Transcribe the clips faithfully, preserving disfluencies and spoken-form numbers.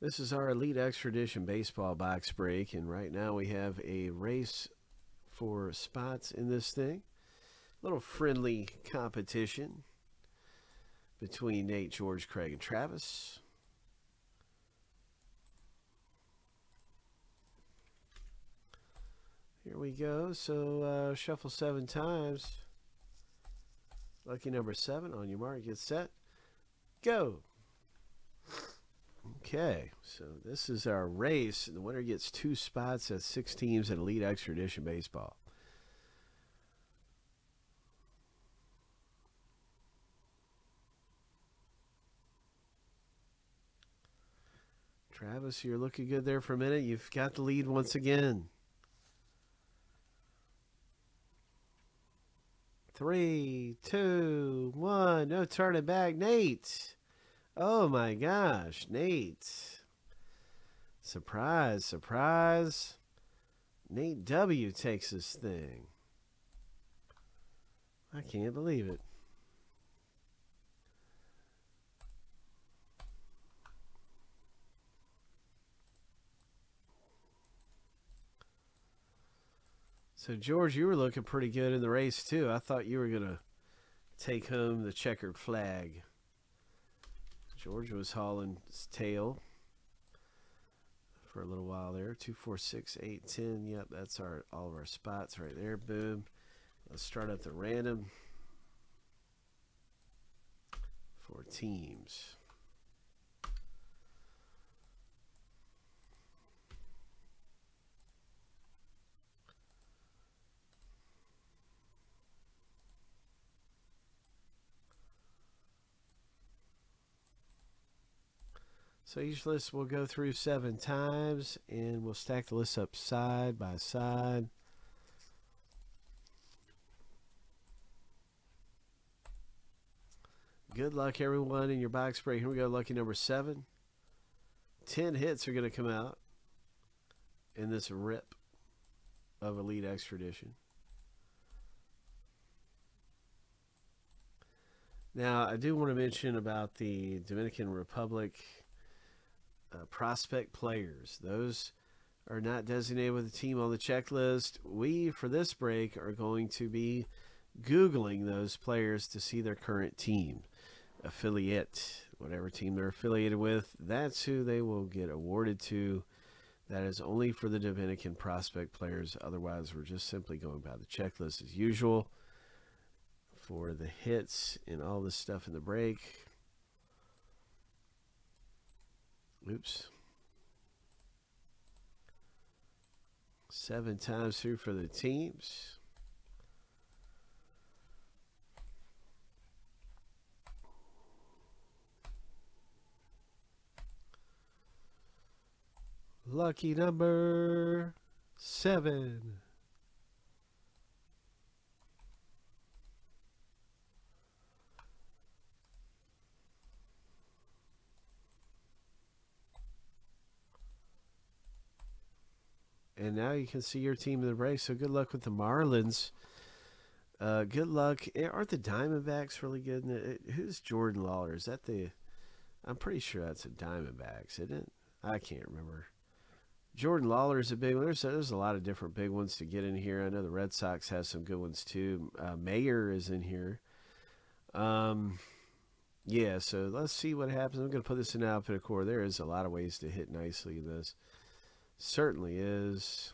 This is our Elite Extra Edition baseball box break, and right now we have a race for spots in this thing. A little friendly competition between Nate, George, Craig, and Travis. Here we go. So uh, shuffle seven times. Lucky number seven. On your mark, get set, go. Okay, so this is our race, and the winner gets two spots at six teams in Elite Extra Edition baseball. Travis, you're looking good there for a minute. You've got the lead once again. Three, two, one, no turning back, Nate. Oh my gosh, Nate. Surprise, surprise. Nate W. takes this thing. I can't believe it. So George, you were looking pretty good in the race too. I thought you were gonna take home the checkered flag. George was hauling his tail for a little while there. Two, four, six, eight, ten. Yep, that's our all of our spots right there. Boom. Let's start up the random for teams. So each list will go through seven times, and we'll stack the lists up side by side. Good luck, everyone, in your box break. Here we go, lucky number seven. Ten hits are going to come out in this rip of Elite Extra Edition. Now, I do want to mention about the Dominican Republic Uh, prospect players. Those are not designated with a team on the checklist. We, for this break, are going to be Googling those players to see their current team affiliate, whatever team they're affiliated with. That's who they will get awarded to. That is only for the Dominican prospect players. Otherwise, we're just simply going by the checklist as usual for the hits and all this stuff in the break. Oops. Seven times through for the teams. Lucky number seven. And now you can see your team in the break. So good luck with the Marlins. Uh, good luck. Aren't the Diamondbacks really good? In the, it, who's Jordan Lawler? Is that the? I'm pretty sure that's a Diamondbacks, isn't it? I can't remember. Jordan Lawler is a big one. There's, there's a lot of different big ones to get in here. I know the Red Sox has some good ones too. Uh, Mayer is in here. Um, yeah. So let's see what happens. I'm going to put this in Alpha Decor. There is a lot of ways to hit nicely in this. Certainly is.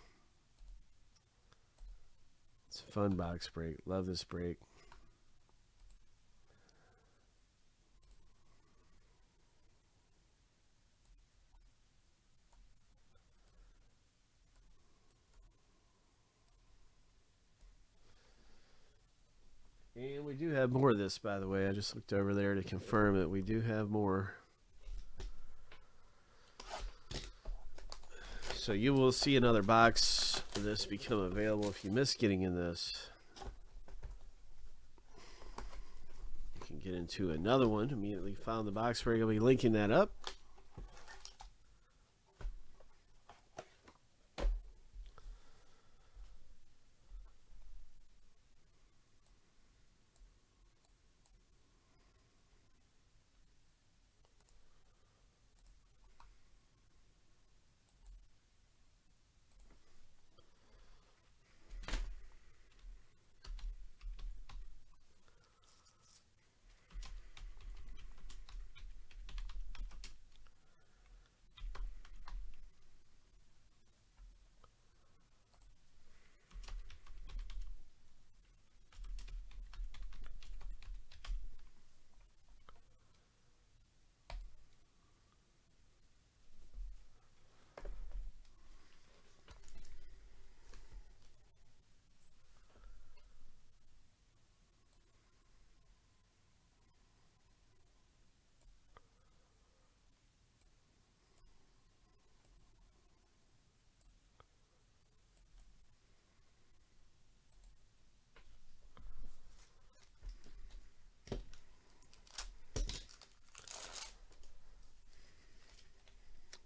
It's a fun box break. Love this break. And we do have more of this, by the way. I just looked over there to confirm it. We do have more. So you will see another box of this become available. If you miss getting in this, you can get into another one. Immediately found the box break. I'll be linking that up.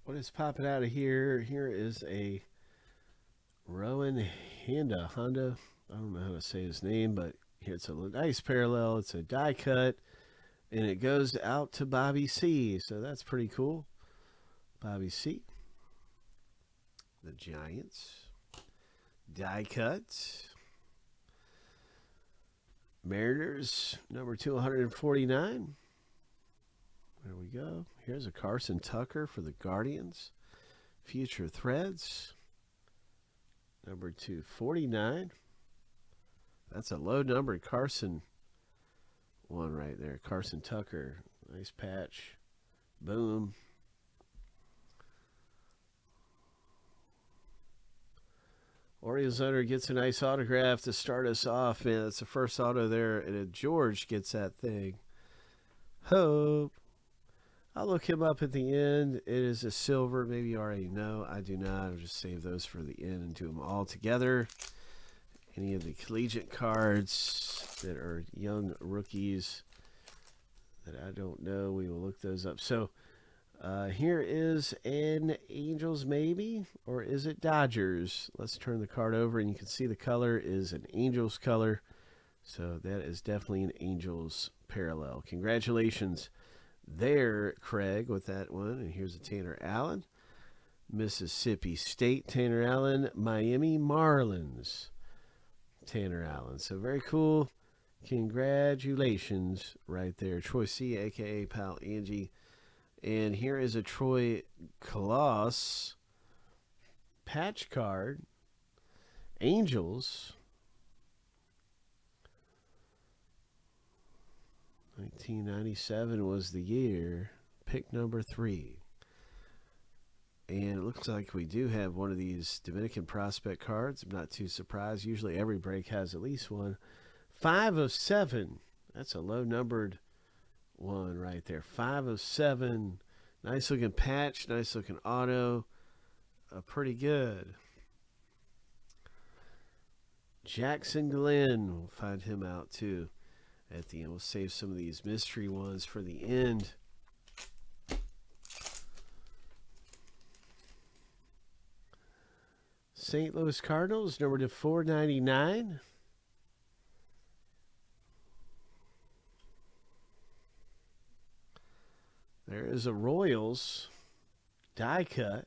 What is popping out of here? Here is a Rowan Handa. Honda. I don't know how to say his name, but it's a nice parallel. It's a die cut, and it goes out to Bobby C. So that's pretty cool. Bobby C. The Giants. Die cuts. Mariners, number two hundred forty-nine. There we go. Here's a Carson Tucker for the Guardians. Future Threads, number two forty-nine. That's a low number Carson one right there. Carson Tucker. Nice patch. Boom. Orioles owner gets a nice autograph to start us off, and it's the first auto there, and a George gets that thing. Hope. I'll look him up at the end. It is a silver. Maybe you already know. I do not. I'll just save those for the end and do them all together. Any of the collegiate cards that are young rookies that I don't know, we will look those up. So uh, here is an Angels maybe, or is it Dodgers? Let's turn the card over, and you can see the color is an Angels color. So that is definitely an Angels parallel. Congratulations there, Craig, with that one. And here's a Tanner Allen. Mississippi State, Tanner Allen. Miami Marlins, Tanner Allen. So very cool. Congratulations right there, Troy C, aka Pal Angie. And here is a Troy Kloss patch card, Angels, nineteen ninety-seven was the year, pick number three. And it looks like we do have one of these Dominican prospect cards. I'm not too surprised. Usually every break has at least one. Five of seven. That's a low numbered one right there. Five of seven. Nice looking patch. Nice looking auto. Uh, pretty good. Jackson Glenn. We'll find him out too at the end. We'll save some of these mystery ones for the end. Saint Louis Cardinals, number to four ninety-nine. There is a Royals die cut.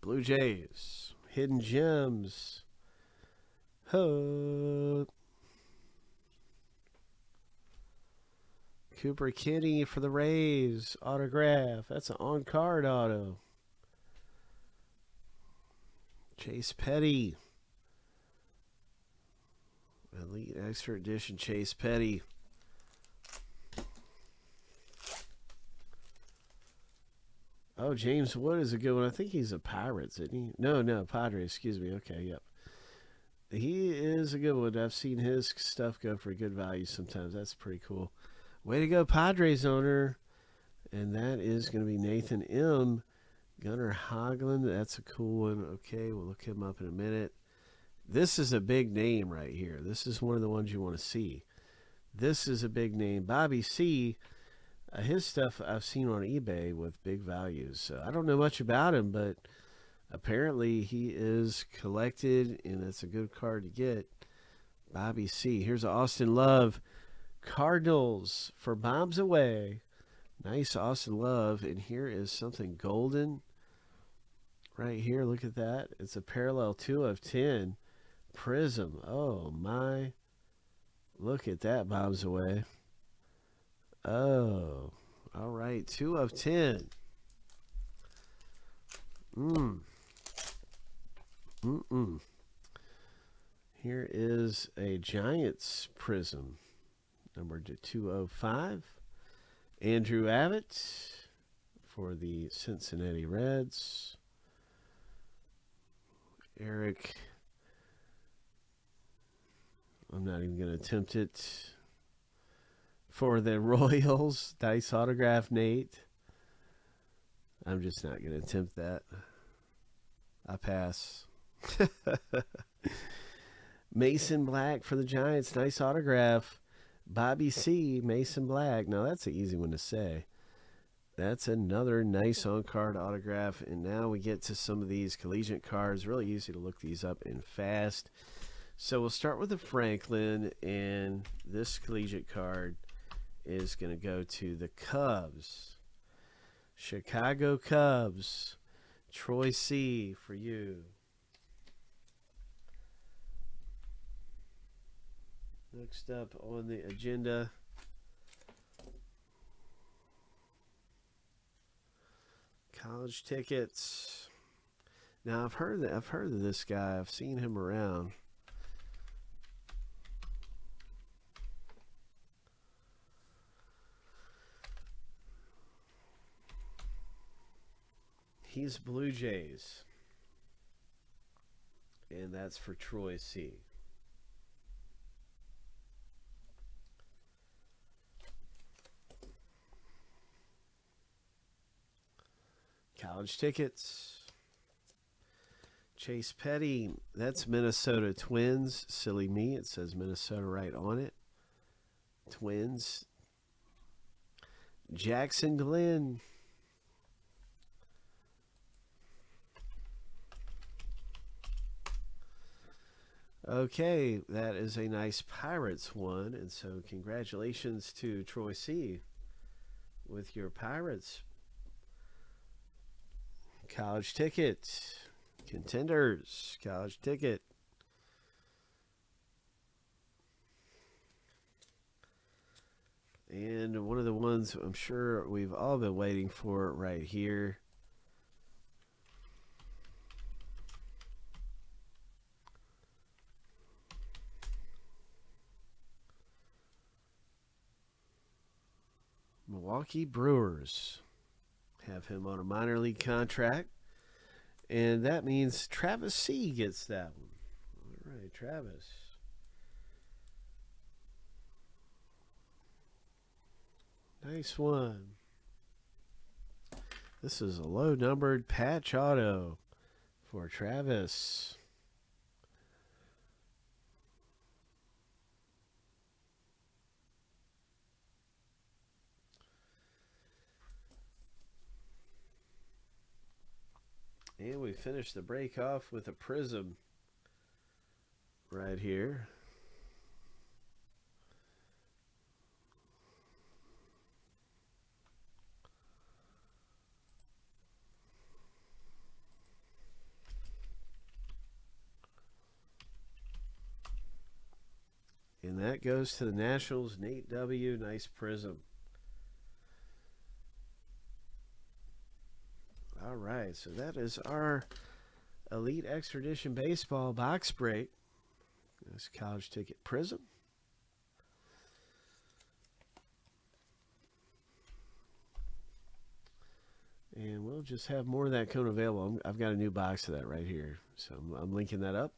Blue Jays, hidden gems. Hope. Cooper Kitty for the Rays, autograph. That's an on-card auto. Chase Petty. Elite Extra Edition Chase Petty. Oh, James Wood is a good one. I think he's a Pirates, isn't he? No, no, Padres, excuse me. Okay, yep. He is a good one. I've seen his stuff go for good value sometimes. That's pretty cool. Way to go, Padres owner. And that is going to be Nathan M. Gunnar Hoglund. That's a cool one. Okay, we'll look him up in a minute. This is a big name right here. This is one of the ones you want to see. This is a big name. Bobby C, uh, his stuff I've seen on eBay with big values. So I don't know much about him, but apparently he is collected, and it's a good card to get. Bobby C. Here's Austin Love. Cardinals for bombs away. Nice Austin Love. And here is something golden right here. Look at that. It's a parallel two of ten Prism. Oh my, look at that. Bombs away. Oh, all right, two of ten. mm. Mm -mm. Here is a Giants Prism, number to two oh five, Andrew Abbott for the Cincinnati Reds. Eric, I'm not even going to attempt it, for the Royals, nice autograph, Nate. I'm just not going to attempt that. I pass. Mason Black for the Giants. Nice autograph. Bobby C, Mason Black. Now, that's an easy one to say. That's another nice on-card autograph. And now we get to some of these collegiate cards. Really easy to look these up and fast. So we'll start with the Franklin. And this collegiate card is going to go to the Cubs. Chicago Cubs. Troy C for you. Next up on the agenda, College Tickets. Now I've heard that I've heard of this guy. I've seen him around. He's Blue Jays, and that's for Troy C. College Tickets. Chase Petty. That's Minnesota Twins. Silly me. It says Minnesota right on it. Twins. Jackson Glenn. Okay. That is a nice Pirates one. And so congratulations to Troy C. with your Pirates. College Ticket. Contenders. College Ticket. And one of the ones I'm sure we've all been waiting for right here. Milwaukee Brewers. Have him on a minor league contract, and that means Travis C gets that one. All right, Travis. Nice one. This is a low numbered patch auto for Travis. And we finish the break off with a Prism right here. And that goes to the Nationals, Nate W. Nice Prism. All right, so that is our Elite Extra Edition Baseball box break. That's College Ticket Prism. And we'll just have more of that coming available. I've got a new box of that right here, so I'm, I'm linking that up.